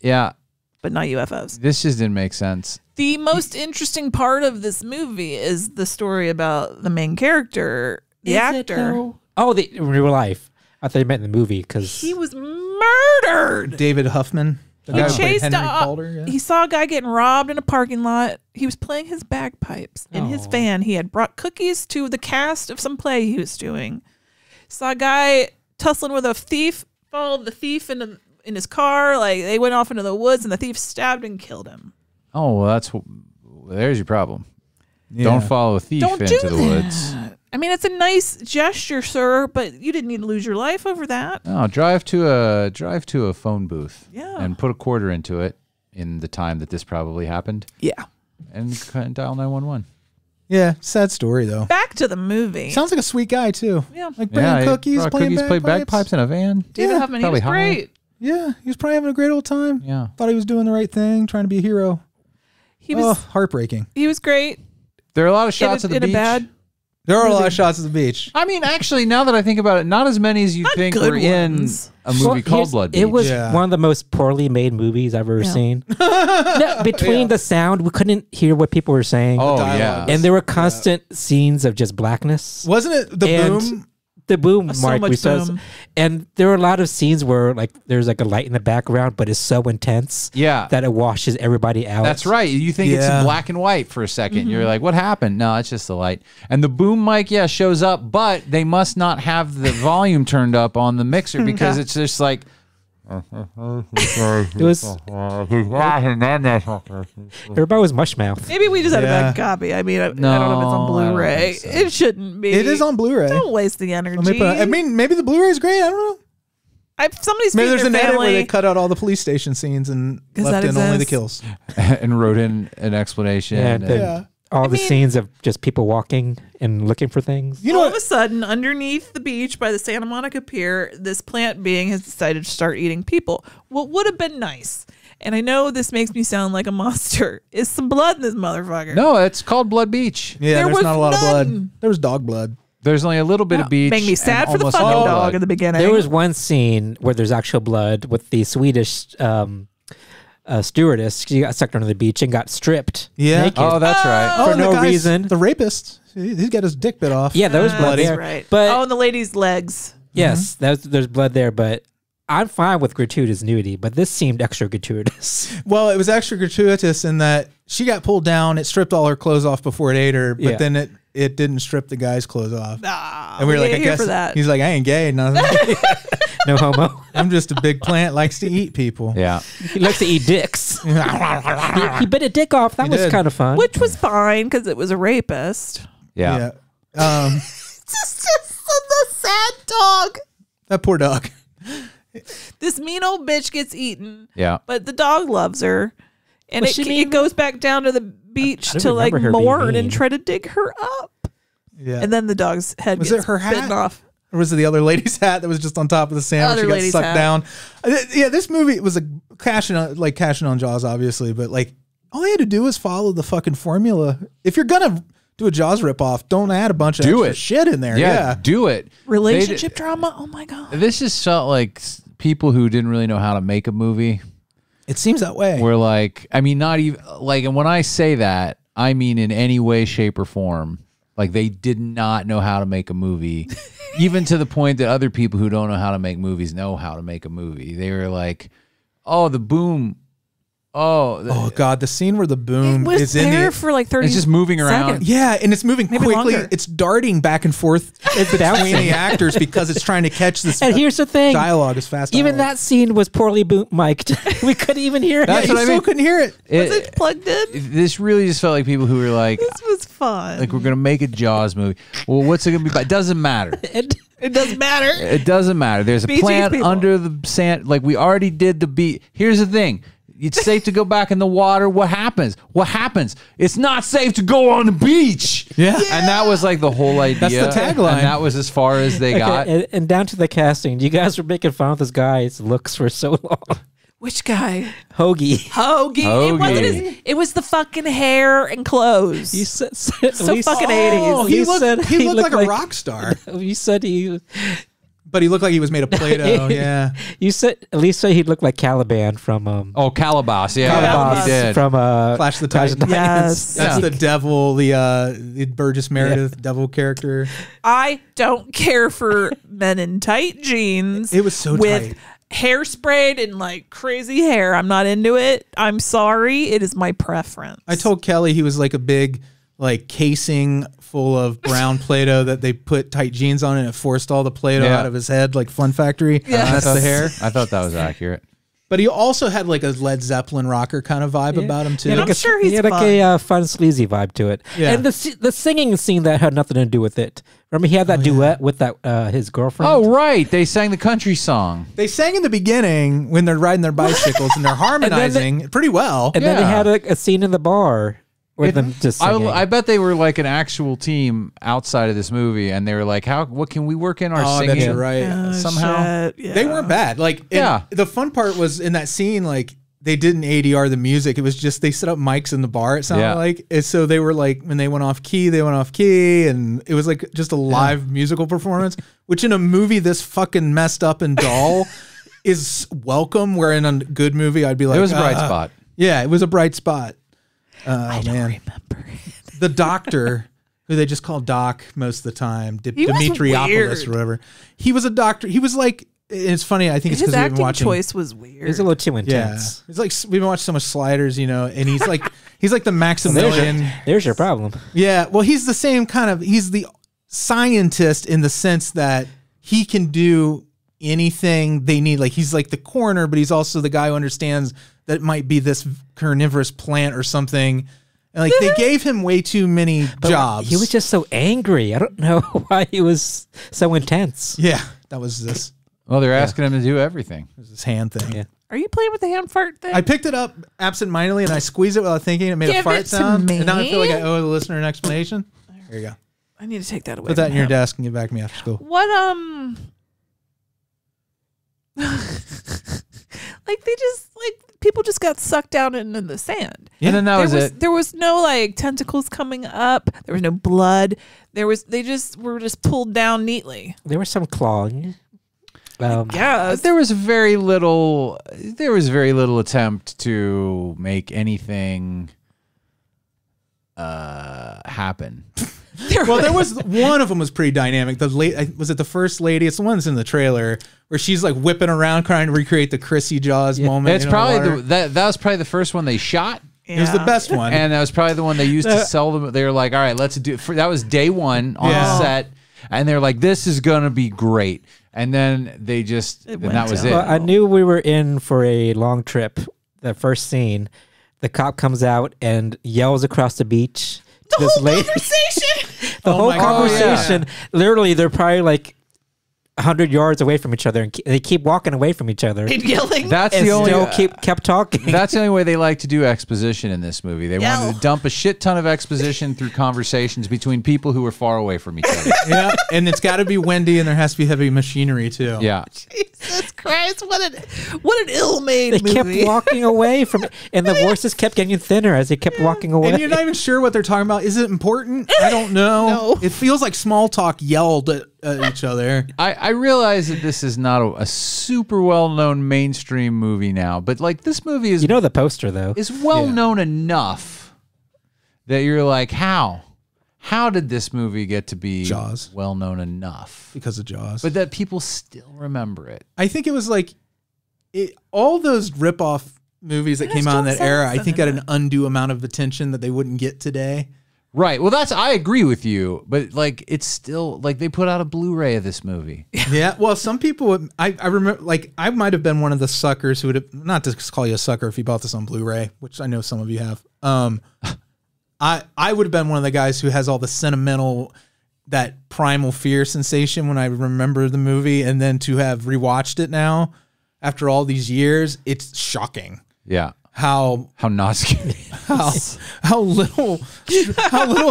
Yeah, but not UFOs. This just didn't make sense. The most interesting part of this movie is the story about the main character, the actor. Oh, in real life. I thought he meant in the movie because he was murdered. David Huffman. He saw a guy getting robbed in a parking lot. He was playing his bagpipes in his van. He had brought cookies to the cast of some play he was doing. Saw a guy tussling with a thief, followed the thief in his car. Like they went off into the woods and the thief stabbed and killed him. Oh, well, there's your problem. Yeah. Don't follow a thief into the woods. I mean, it's a nice gesture, sir, but you didn't need to lose your life over that. No, drive to a phone booth. Yeah. And put a quarter into it in the time that this probably happened. Yeah. And dial 911. Yeah, sad story though. Back to the movie. Sounds like a sweet guy too. Yeah. Like bringing cookies, played bagpipes in a van. David Huffman, he was great. Yeah, he was probably having a great old time. Yeah. Thought he was doing the right thing, trying to be a hero. He was heartbreaking. He was great. There are a lot of shots at the beach. There are a lot of shots at the beach. I mean, actually, now that I think about it, not as many as you think were in a movie called Blood Beach. It was one of the most poorly made movies I've ever seen. No, between the sound, we couldn't hear what people were saying. Oh, yeah. And there were constant scenes of just blackness. Wasn't it boom? The boom, Mark, we saw, and there were a lot of scenes where like there's like a light in the background, but it's so intense, that it washes everybody out. That's right. You think it's black and white for a second. You're like, what happened? No, it's just the light and the boom mic. Yeah, shows up, but they must not have the volume turned up on the mixer because it's just like. It was. Everybody was mush mouth. Maybe we just had a bad copy. I mean, I don't know if it's on Blu-ray. So. It shouldn't be. It is on Blu-ray. Don't waste the energy. I mean, maybe the Blu-ray is great. I don't know. Somebody's maybe there's an edit where they cut out all the police station scenes and left in only the kills, and wrote in an explanation. Yeah, I mean, scenes of just people walking and looking for things. You know, all of a sudden, underneath the beach by the Santa Monica Pier, this plant being has decided to start eating people. What would have been nice, and I know this makes me sound like a monster, is some blood in this motherfucker. No, it's called Blood Beach. Yeah, there's not a lot of blood. There was dog blood. There's only a little bit of beach. Made me sad for the fucking dog in the beginning. There was one scene where there's actual blood with the Swedish... stewardess, she got sucked under the beach and got stripped. Yeah. Naked. Oh, that's right. Oh, for no reason. The rapist, he's got his dick bit off. Yeah, there was blood there. Right. But, oh, and the lady's legs. Yes, there's blood there, but I'm fine with gratuitous nudity, but this seemed extra gratuitous. Well, it was extra gratuitous in that she got pulled down. It stripped all her clothes off before it ate her, but then it didn't strip the guy's clothes off. Ah, and we were like, I guess. That. He's like, I ain't gay. No, no homo. I'm just a big plant, likes to eat people. Yeah. He likes to eat dicks. He bit a dick off. That was kind of fun. Which was fine because it was a rapist. Yeah. Just the sad dog. That poor dog. This mean old bitch gets eaten. Yeah. But the dog loves her. And it goes back down to the beach to like mourn and try to dig her up. Yeah. And then the dog's head gets bitten off. Or was it the other lady's hat that was just on top of the sand? She got sucked down. Yeah, this movie was a cashing on Jaws, obviously, but like all they had to do was follow the fucking formula. If you're gonna do a Jaws ripoff, don't add a bunch of extra shit in there. Yeah, do it. Relationship drama. Oh my god. This just felt like people who didn't really know how to make a movie. It seems that way. We're like, I mean, not even like, and when I say that, I mean in any way, shape, or form. Like they did not know how to make a movie, even to the point that other people who don't know how to make movies know how to make a movie. They were like, "Oh, the boom! Oh god, the scene where the boom is in there for like 30 seconds. It's just moving around. Yeah, and it's moving maybe quickly. Longer. It's darting back and forth between the actors because it's trying to catch this. And here's the thing: dialogue is fast. Even that scene was poorly mic'd. We couldn't even hear it. I still couldn't hear it. Was it plugged in? This really just felt like people who were like, "This was fun. Like we're gonna make a Jaws movie. Well, what's it gonna be? It doesn't matter." It doesn't matter. It doesn't matter. There's a plant under the sand. Like we already did the beat. Here's the thing. It's safe to go back in the water. What happens? What happens? It's not safe to go on the beach. Yeah. And that was like the whole idea. That's the tagline. And that was as far as they got. And down to the casting. You guys were making fun of this guy's looks for so long. Which guy? Hoagie. It wasn't it was the fucking hair and clothes. You said so fucking 80s. Oh, he looked like a rock star. You said he... But he looked like he was made of Play-Doh, yeah. You said, at least say he looked like Caliban from... Calibos, yeah. Calibos he did. From Clash of the Titans. Yes. That's the devil, the Burgess Meredith devil character. I don't care for men in tight jeans. It was so tight. Hair sprayed and like crazy hair. I'm not into it. I'm sorry. It is my preference. I told Kelly he was like a big... like casing full of brown Play-Doh that they put tight jeans on and it forced all the Play-Doh out of his head like Fun Factory. Yeah. That's the hair. I thought that was accurate. But he also had like a Led Zeppelin rocker kind of vibe about him too. And I'm sure he's fun. Like a fun sleazy vibe to it. Yeah. And the singing scene that had nothing to do with it. Remember he had that duet with that his girlfriend? Oh, right. They sang the country song. They sang in the beginning when they're riding their bicycles and they're harmonizing pretty well. And then they had a scene in the bar. I bet they were like an actual team outside of this movie, and they were like, "How? What can we work in our singing?" That's right. Somehow they weren't bad. Like, the fun part was in that scene. Like, they didn't ADR the music. It was just they set up mics in the bar. It sounded like, and so they were like, when they went off key, and it was like just a live musical performance. Which in a movie this fucking messed up and dull is welcome. Where in a good movie, I'd be like, "It was a bright spot." Yeah, it was a bright spot. I don't remember. The doctor, who they just call Doc most of the time, Dimitriopoulos or whatever. He was a doctor. He was like, it's funny. I think it's because we've been watching. His acting choice was weird. It was a little too intense. Yeah. It's like we've been watching so much Sliders, you know, and he's like, he's like the Maximilian. There's your problem. Yeah. Well, he's the same kind of. He's the scientist in the sense that he can do anything they need. Like he's like the coroner, but he's also the guy who understands. That might be this carnivorous plant or something. And like they gave him way too many jobs. He was just so angry. I don't know why he was so intense. Yeah, that was this. Well, they're asking him to do everything. It's this hand thing. Yeah. Are you playing with the hand fart thing? I picked it up absentmindedly and I squeezed it without thinking. It made a fart sound. And now I feel like I owe the listener an explanation. There you go. I need to take that away. Put that in your desk and get back to me after school. What, like they just, like people just got sucked down into the sand. Yeah, and then that was it. There was no like tentacles coming up. There was no blood. There was, they just were just pulled down neatly. There was some clawing. Yeah, there was very little. There was very little attempt to make anything happen. Well, there was one of them was pretty dynamic. The late was it the first lady? It's the one that's in the trailer where she's like whipping around trying to recreate the Chrissy Jaws moment. That's probably the, that was probably the first one they shot. Yeah. It was the best one, and that was probably the one they used to sell them. They were like, "All right, let's do." That was day one on the set, and they're like, "This is gonna be great." And then they just, and that was it. Well, I knew we were in for a long trip. The first scene, the cop comes out and yells across the beach. The whole conversation. The whole conversation. Literally, they're probably like 100 yards away from each other, and they keep walking away from each other and yelling. That's the only kept talking. That's the only way they like to do exposition in this movie. They wanted to dump a shit ton of exposition through conversations between people who are far away from each other. Yeah, and it's got to be windy, and there has to be heavy machinery too. Yeah, Jesus Christ, what an ill-made movie. They kept walking away from, and the voices kept getting thinner as they kept walking away. And you're not even sure what they're talking about. Is it important? I don't know. No. It feels like small talk yelled at each other. I realize that this is not a super well-known mainstream movie now, but like this movie is, you know, the poster though is well-known enough that you're like, how did this movie get to be Jaws well-known enough? Because of Jaws, but that people still remember it. I think it was like all those rip-off movies that came out in that era, I think got an undue amount of attention that they wouldn't get today. Right. Well, that's, I agree with you, but like, it's still like they put out a Blu-ray of this movie. Yeah. Well, some people would, I remember, like, I might've been one of the suckers who would have, not to call you a sucker if you bought this on Blu-ray, which I know some of you have. I would have been one of the guys who has all the sentimental, that primal fear sensation when I remember the movie, and then to have rewatched it now after all these years, it's shocking. Yeah. How nauseating! How little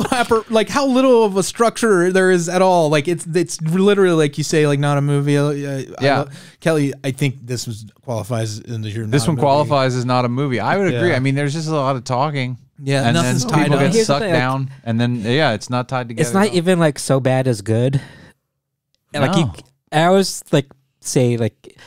of a structure there is at all. Like it's literally like you say, like not a movie. Yeah, Kelly, I think this qualifies in the This one qualifies as not a movie. I would agree. I mean, there's just a lot of talking. Yeah, and then people get sucked down, and then it's not tied together. It's not even like so bad as good. No. Like I always like say like,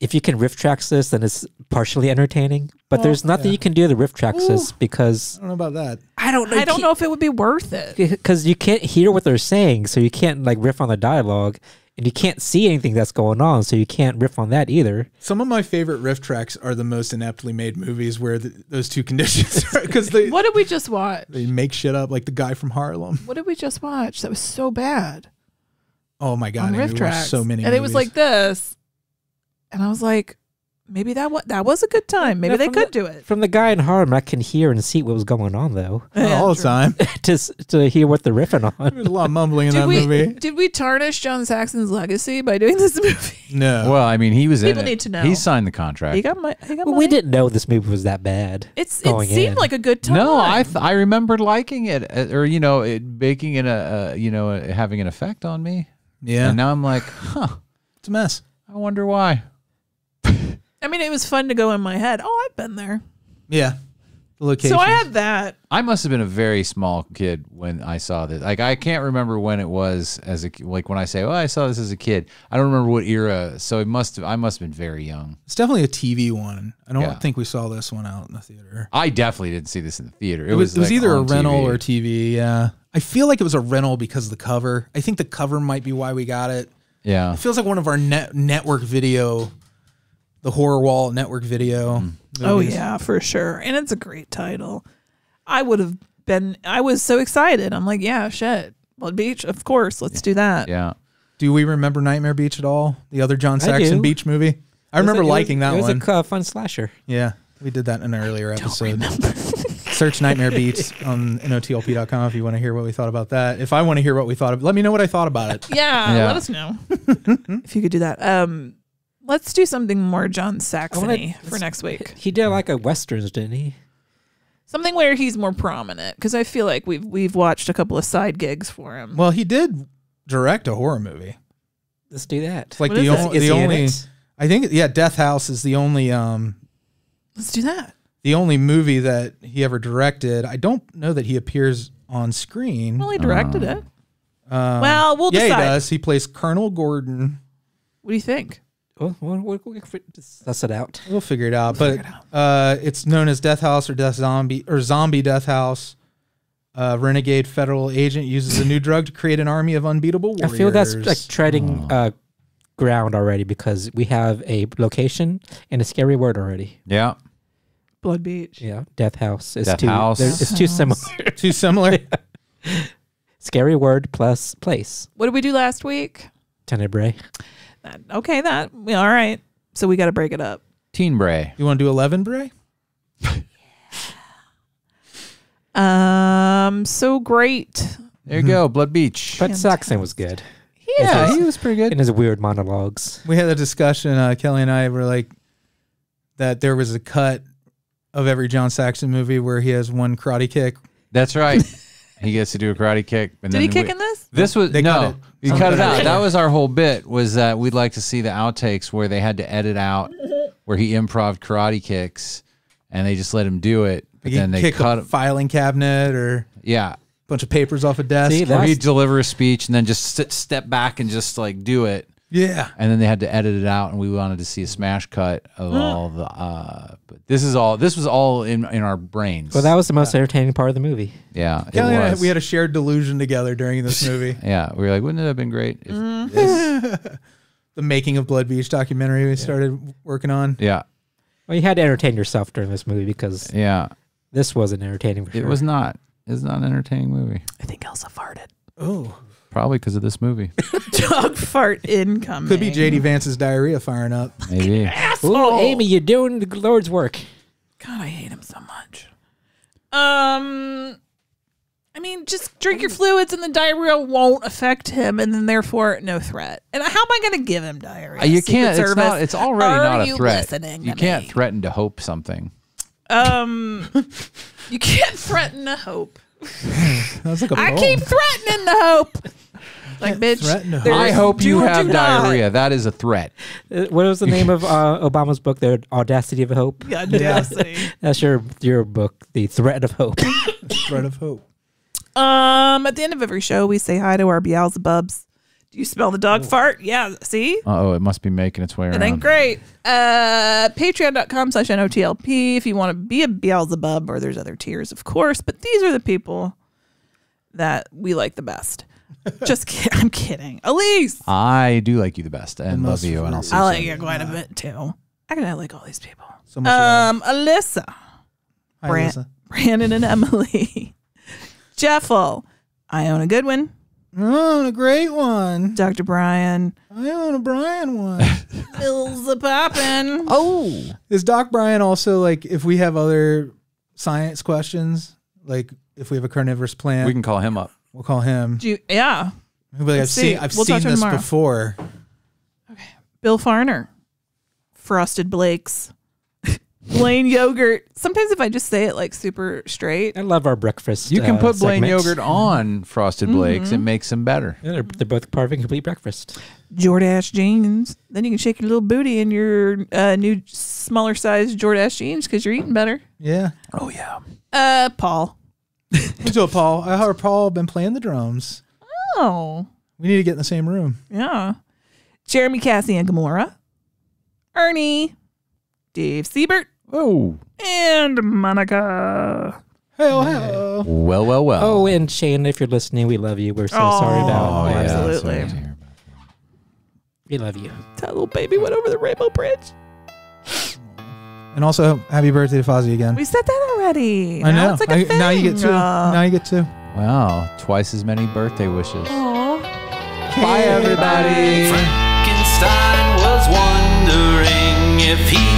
if you can riff tracks this, then it's partially entertaining. But there's nothing you can do to riff tracks this, because I don't know about that. I don't know if it would be worth it, because you can't hear what they're saying, so you can't like riff on the dialogue, and you can't see anything that's going on, so you can't riff on that either. Some of my favorite riff tracks are the most ineptly made movies where those two conditions are, because they. What did we just watch? They make shit up, like the guy from Harlem. What did we just watch? That was so bad. Oh my god! Riff tracks. So many, and movies. It was like this. And I was like, maybe that was a good time. Maybe they could do it. From the guy in Harlem, I can hear and see what was going on, though. Yeah, all the time. Just to hear what they're riffing on. There's a lot of mumbling in that movie. Did we tarnish John Saxon's legacy by doing this movie? No. Well, I mean, he was in it. People need to know. He signed the contract. He got money. We didn't know this movie was that bad. It seemed like a good time. No, I remembered liking it, or, you know, it making it a, you know, having an effect on me. Yeah. And now I'm like, huh, it's a mess. I wonder why. I mean, it was fun to go in my head. Oh, I've been there. Yeah. The location. So I had that. I must have been a very small kid when I saw this. Like, I can't remember when it was as a, like when I say, oh, I saw this as a kid. I don't remember what era. So it must have, I must have been very young. It's definitely a TV one. I don't think we saw this one out in the theater. I definitely didn't see this in the theater. It was like either a rental or TV. Yeah. I feel like it was a rental because of the cover. I think the cover might be why we got it. Yeah. It feels like one of our network video, the Horror Wall network video. Mm. Oh, yeah, for sure. And it's a great title. I was so excited. I'm like, yeah, shit. Blood Beach, of course. Let's do that. Yeah. Do we remember Nightmare Beach at all? The other John Saxon Beach movie? I remember liking that one. It was a fun slasher. Yeah. We did that in an earlier episode. Search Nightmare Beach on notlp.com if you want to hear what we thought about that. If I want to hear what we thought of, let me know what I thought about it. Yeah, yeah. Let us know. If you could do that. Let's do something more John Saxon-y for next week. He did like a Westerns, didn't he? Something where he's more prominent, because I feel like we've watched a couple of side gigs for him. Well, he did direct a horror movie. Let's do that. It's like the only I think, yeah, Death House is the only. Let's do that. The only movie that he ever directed. I don't know that he appears on screen. Well, he directed it. Well, we'll decide. Yeah, he does. He plays Colonel Gordon. What do you think? We'll suss it out. We'll figure it out. But it's known as Death House or Death Zombie or Zombie Death House. Renegade federal agent uses a new drug to create an army of unbeatable warriors. I feel that's like treading ground already, because we have a location and a scary word already. Yeah. Blood Beach. Yeah. Death House. It's too similar. Too similar? Yeah. Scary word plus place. What did we do last week? Tenebrae. Okay, that. All right. So we got to break it up. Tenebrae. You want to do 11 Bray? So great. There you go, Blood Beach. But Saxon was good. Yeah, he was pretty good. In his weird monologues. We had a discussion, Kelly and I were like, that there was a cut of every John Saxon movie where he has one karate kick. That's right. He gets to do a karate kick. And did he kick in this? This was no. You cut it out. That was our whole bit. Was that we'd like to see the outtakes where they had to edit out where he improv karate kicks, and they just let him do it. But then they cut a filing cabinet or yeah, a bunch of papers off a desk. See, or he'd deliver a speech and then just step back and just like do it. Yeah. And then they had to edit it out, and we wanted to see a smash cut of all the. But this was all in our brains. Well, that was the most entertaining part of the movie. Yeah, it was. We had a shared delusion together during this movie. Yeah, we were like, wouldn't it have been great if this? The making of Blood Beach documentary we started working on. Yeah. Well, you had to entertain yourself during this movie, because this wasn't entertaining. For sure. It was not. It's not an entertaining movie. I think Elsa farted. Oh. Probably because of this movie. Dog fart incoming. Could be JD Vance's diarrhea firing up. Maybe. Asshole. Ooh, Amy, you're doing the Lord's work. God, I hate him so much. I mean, just drink your fluids and the diarrhea won't affect him, and then therefore no threat. And how am I going to give him diarrhea? You can't. It's not. It's already not a threat. You can't threaten to hope something. You can't threaten to hope. Like I keep threatening the hope. Like, bitch, I hope you have diarrhea. That is a threat. What was the name of Obama's book? The Audacity of Hope. Yeah, Audacity. That's your book, The Threat of Hope. The Threat of Hope. At the end of every show, we say hi to our Beelzebubs. Do you smell the dog fart? Yeah, see? Uh-oh, it must be making its way around. It ain't great. Patreon.com/NOTLP if you want to be a Beelzebub, or there's other tiers, of course. But these are the people that we like the best. Just kidding. I'm kidding. Elise! I do like you the best, and love you, and I'll see you. I like you quite a bit, too. I like all these people. So much Alyssa. Hi, Alyssa. Brandon and Emily. Jeffel. I own a good one. I own a great one. Dr. Brian. I own a Brian one. Bill's a poppin'. Oh. Is Doc Brian also like, if we have other science questions, like if we have a carnivorous plant, we can call him up. We'll call him. Yeah. Like, I've seen this before. Okay. Bill Farner. Frosted Blakes. Blaine Yogurt. Sometimes if I just say it like super straight. I love our breakfast. You can put Blaine Yogurt on Frosted Blakes. It makes them better. Yeah, they're both part of a complete breakfast. Jordache jeans. Then you can shake your little booty in your new smaller size Jordache jeans because you're eating better. Yeah. Oh, yeah. Paul. What's up, Paul? I heard Paul been playing the drums. Oh. We need to get in the same room. Yeah. Jeremy, Cassie, and Gamora. Ernie. Dave Siebert. Oh. And Monica. Hello, hello. Well, well, well. Oh, and Shane, if you're listening, we love you. We're so sorry about it. Oh, absolutely. Yeah, sorry. We love you. That little baby went over the rainbow bridge. And also, happy birthday to Fozzie again. We said that already. I know. It's like a thing. Now you get two. Now you get two. Wow. Twice as many birthday wishes. Aww. Bye, everybody. Frankenstein was wondering if he